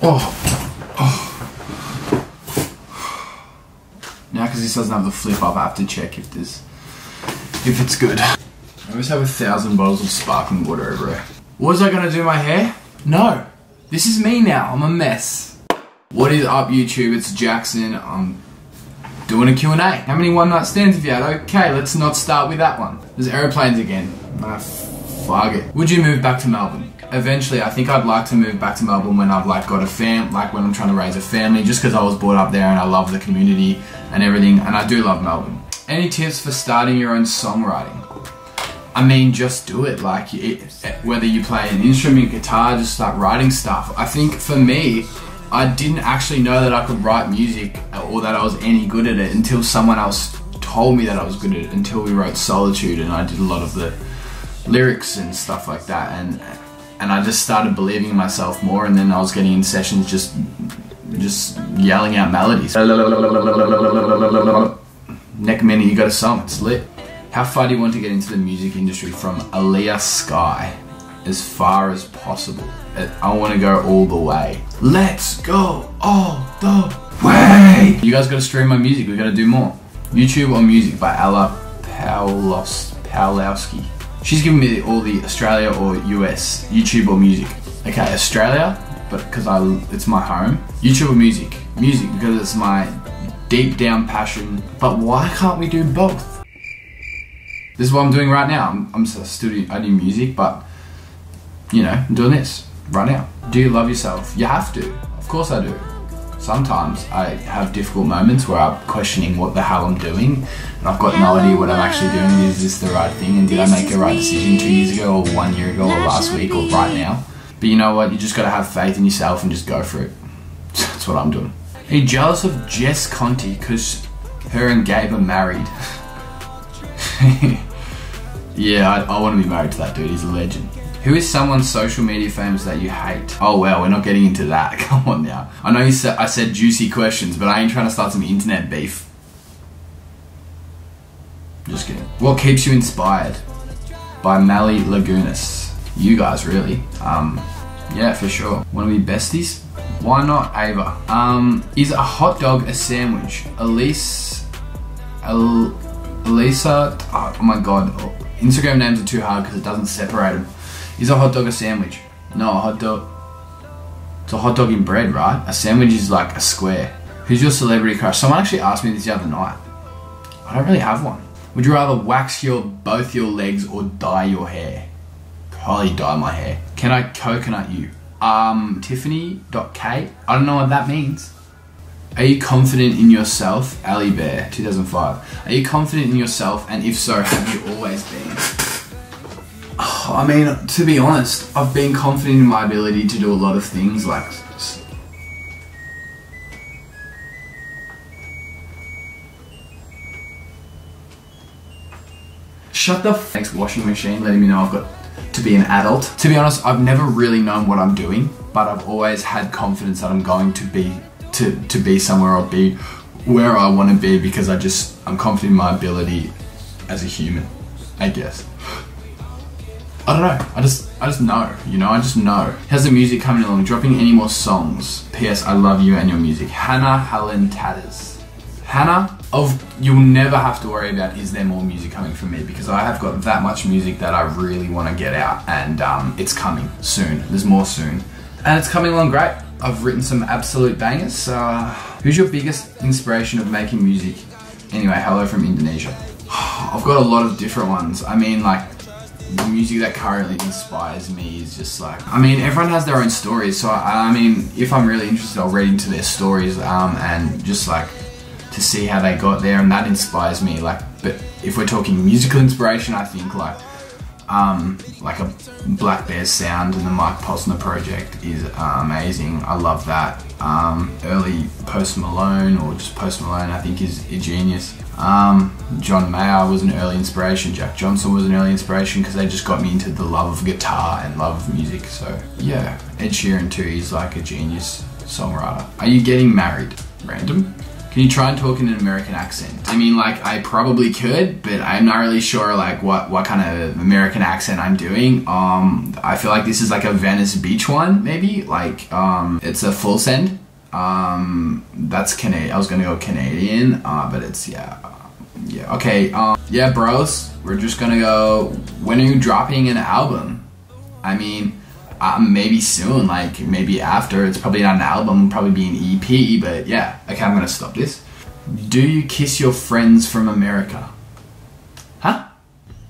Oh. Now because this doesn't have the flip up, I have to check if there's, if it's good. I always have 1,000 bottles of sparkling water over it. Was I gonna do my hair? No. This is me now, I'm a mess. What is up YouTube, it's Jackson. I'm doing a Q&A. How many one night stands have you had? Okay, let's not start with that one. There's airplanes again. Nah, fuck it. Would you move back to Melbourne? Eventually, I think I'd like to move back to Melbourne when I've like got a fam, like when I'm trying to raise a family, just because I was brought up there and I love the community and everything, and I do love Melbourne. Any tips for starting your own songwriting? I mean, just do it. Like, whether you play an instrument, guitar, just start writing stuff. I think for me, I didn't actually know that I could write music or that I was any good at it until someone else told me that I was good at it, until we wrote Solitude and I did a lot of the lyrics and stuff like that, and I just started believing in myself more, and then I was getting in sessions just yelling out melodies. Next minute you got a song, it's lit. How far do you want to get into the music industry? From Aaliyah Sky. As far as possible. I want to go all the way. Let's go all the way! You guys gotta stream my music, we gotta do more. YouTube or Music by Ala Pawlowski. She's giving me all the Australia or US, YouTube or Music. Okay, Australia, but because it's my home. YouTube or Music? Music, because it's my deep down passion, but why can't we do both? This is what I'm doing right now. I'm still I do music, but you know, I'm doing this right now. Do you love yourself? You have to. Of course I do. Sometimes I have difficult moments where I'm questioning what the hell I'm doing, and I've got no idea what I'm actually doing. Is this the right thing? And did I make the right decision 2 years ago, or 1 year ago, or last week, or right now? But you know what? You just gotta have faith in yourself and just go for it. That's what I'm doing. Are you jealous of Jess Conti because her and Gabe are married? Yeah, I want to be married to that dude, he's a legend. Who is someone's social media famous that you hate? Oh well, we're not getting into that, come on now. I know you said, I said juicy questions, but I ain't trying to start some internet beef. Just kidding. What keeps you inspired? By Mally Lagunas. You guys really. Yeah, for sure. Want to be besties? Why not, Ava? Is a hot dog a sandwich? Elisa, oh my god, Instagram names are too hard because it doesn't separate them. Is a hot dog a sandwich? No, a hot dog, it's a hot dog in bread, right? A sandwich is like a square. Who's your celebrity crush? Someone actually asked me this the other night. I don't really have one. Would you rather wax both your legs or dye your hair? Probably dye my hair. Can I coconut you? Tiffany.K. I don't know what that means. Are you confident in yourself? Ali Bear, 2005. Are you confident in yourself, and if so, have you always been? Oh, I mean, to be honest, I've been confident in my ability to do a lot of things, like... Shut the f***. Next washing machine, letting me know I've got to be an adult. To be honest, I've never really known what I'm doing, but I've always had confidence that I'm going to be somewhere or be where I want to be, because I'm confident in my ability as a human, I guess. I don't know, I just know, you know, I just know. How's the music coming along? Dropping any more songs? P.S. I love you and your music. Hannah Helen Tatters. Hannah, you'll never have to worry about is there more music coming from me, because I have got that much music that I really want to get out, and it's coming soon. There's more soon. And it's coming along great. I've written some absolute bangers. Who's your biggest inspiration of making music? Anyway, hello from Indonesia. I've got a lot of different ones. I mean, like, the music that currently inspires me is just like, I mean, everyone has their own stories. So I mean, if I'm really interested, I'll read into their stories and just like to see how they got there, and that inspires me. Like, but if we're talking musical inspiration, I think like a Blackbear sound and the Mike Posner project is amazing. I love that. Early Post Malone, or just Post Malone, I think is a genius. John Mayer was an early inspiration, Jack Johnson was an early inspiration, because they just got me into the love of guitar and love of music, so yeah. Ed Sheeran too, he's like a genius songwriter. Are you getting married? Random. Can you try and talk in an American accent? I mean, like, I probably could, but I'm not really sure, like, what kind of American accent I'm doing. I feel like this is, like, a Venice Beach one, maybe? Like, it's a full send. That's Canadian. I was gonna go Canadian, but it's, yeah, okay, yeah, bros, we're just gonna go, when are you dropping an album? I mean, maybe soon, like, maybe after. It's probably not an album, it'll probably be an EP, but yeah. Okay, I'm gonna stop this. Do you kiss your friends from America? Huh?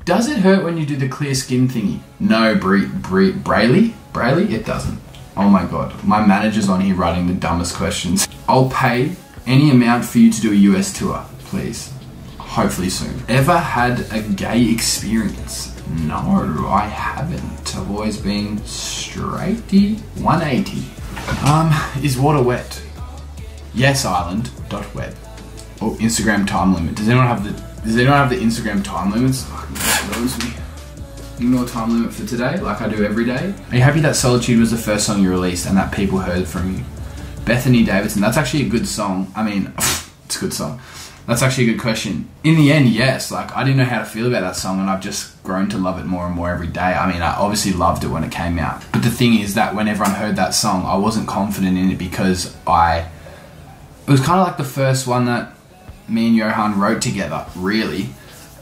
Does it hurt when you do the clear skin thingy? No, Brayley? Brayley? It doesn't. Oh my god, my manager's on here writing the dumbest questions. I'll pay any amount for you to do a US tour, please. Hopefully soon. Ever had a gay experience? No, I haven't. I've always been straighty. 180. Is water wet? Yes, island. Dot web. Oh, Instagram time limit. Does anyone have the Instagram time limits? Fucking blows me. No time limit for today, like I do every day. Are you happy that Solitude was the first song you released and that people heard from you? Bethany Davis, that's actually a good song. I mean, it's a good song. That's actually a good question. In the end, yes. Like, I didn't know how to feel about that song, and I've just grown to love it more and more every day. I mean, I obviously loved it when it came out. But the thing is that when everyone heard that song, I wasn't confident in it because it was kind of like the first one that me and Johan wrote together, really.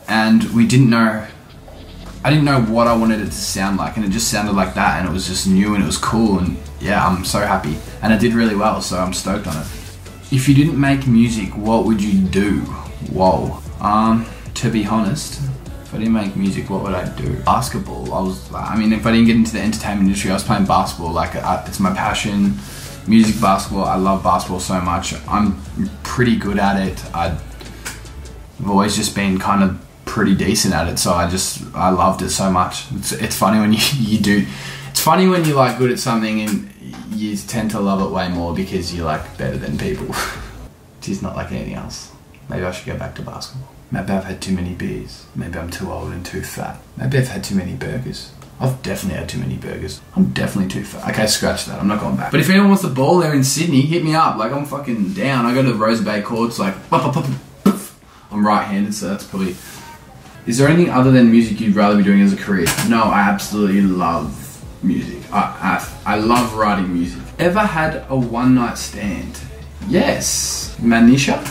And I didn't know what I wanted it to sound like, and it just sounded like that, and it was just new, and it was cool, and yeah, I'm so happy. And it did really well, so I'm stoked on it. If you didn't make music, what would you do? Whoa. To be honest, if I didn't make music, what would I do? Basketball. I mean, if I didn't get into the entertainment industry, I was playing basketball. Like, it's my passion. Music, basketball. I love basketball so much. I'm pretty good at it. I've always just been kind of pretty decent at it. So I loved it so much. It's funny when it's funny when you're like good at something and you tend to love it way more because you're like better than people. It's not like anything else. Maybe I should go back to basketball. Maybe I've had too many beers. Maybe I'm too old and too fat. Maybe I've had too many burgers. I've definitely had too many burgers. I'm definitely too fat. Okay, scratch that. I'm not going back. But if anyone wants the ball there in Sydney, hit me up. Like, I'm fucking down. I go to Rose Bay courts, like, I'm right-handed, so that's probably... Is there anything other than music you'd rather be doing as a career? No, I absolutely love music. I love writing music. Ever had a one-night stand? Yes. Manisha?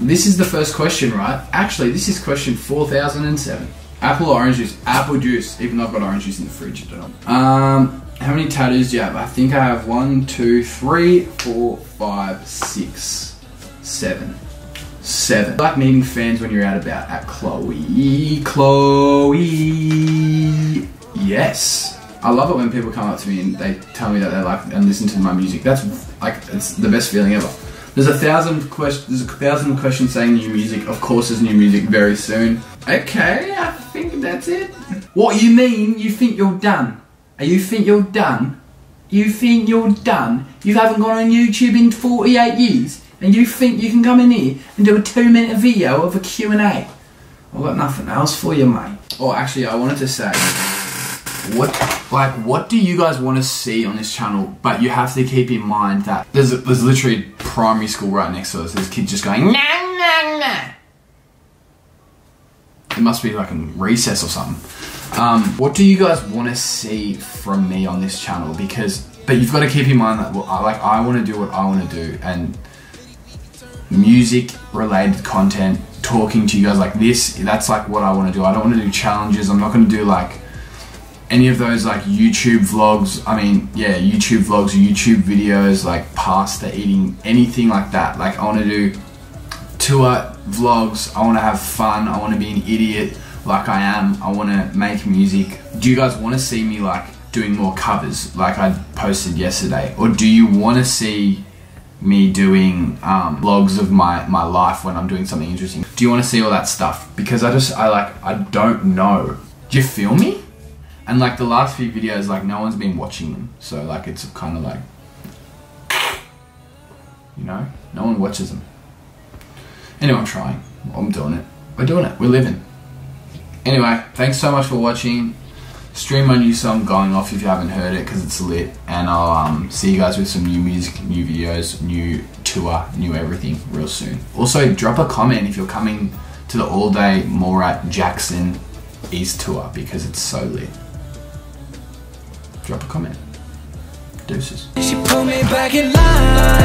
This is the first question, right? Actually, this is question 4007. Apple or orange juice? Apple juice, even though I've got orange juice in the fridge. I don't know. How many tattoos do you have? I think I have 1, 2, 3, 4, 5, 6, 7. I like meeting fans when you're out about at Chloe. Chloe. Yes. I love it when people come up to me and they tell me that they like and listen to my music. That's like, it's the best feeling ever. There's a thousand questions saying new music. Of course there's new music very soon. Okay, I think that's it. What you mean? You think you're done? You think you're done? You think you're done? You haven't gone on YouTube in 48 years and you think you can come in here and do a 2-minute video of a Q&A? I've got nothing else for you, mate. Oh, actually, I wanted to say... what do you guys want to see on this channel? But you have to keep in mind that there's literally primary school right next to us. There's kids just going, nah, nah, nah. It must be like in recess or something. What do you guys want to see from me on this channel? But you've got to keep in mind that, well, I want to do what I want to do, and music related content, talking to you guys like this, that's like what I want to do. I don't want to do challenges. I'm not going to do like any of those like YouTube vlogs. I mean, yeah, YouTube vlogs, YouTube videos, like pasta eating, anything like that. Like, I want to do tour vlogs. I want to have fun. I want to be an idiot like I am. I want to make music. Do you guys want to see me like doing more covers like I posted yesterday? Or do you want to see me doing vlogs of my life when I'm doing something interesting? Do you want to see all that stuff? Because I don't know. Do you feel me? And like the last few videos, like no one's been watching them. So like, it's kind of like, you know, no one watches them. Anyway, I'm trying, I'm doing it. We're doing it, we're living. Anyway, thanks so much for watching. Stream my new song Going Off if you haven't heard it, cause it's lit. And I'll see you guys with some new music, new videos, new tour, new everything real soon. Also, drop a comment if you're coming to the all-day Mora Jackson East tour because it's so lit. Drop a comment. Deuces. She pulled me back in line.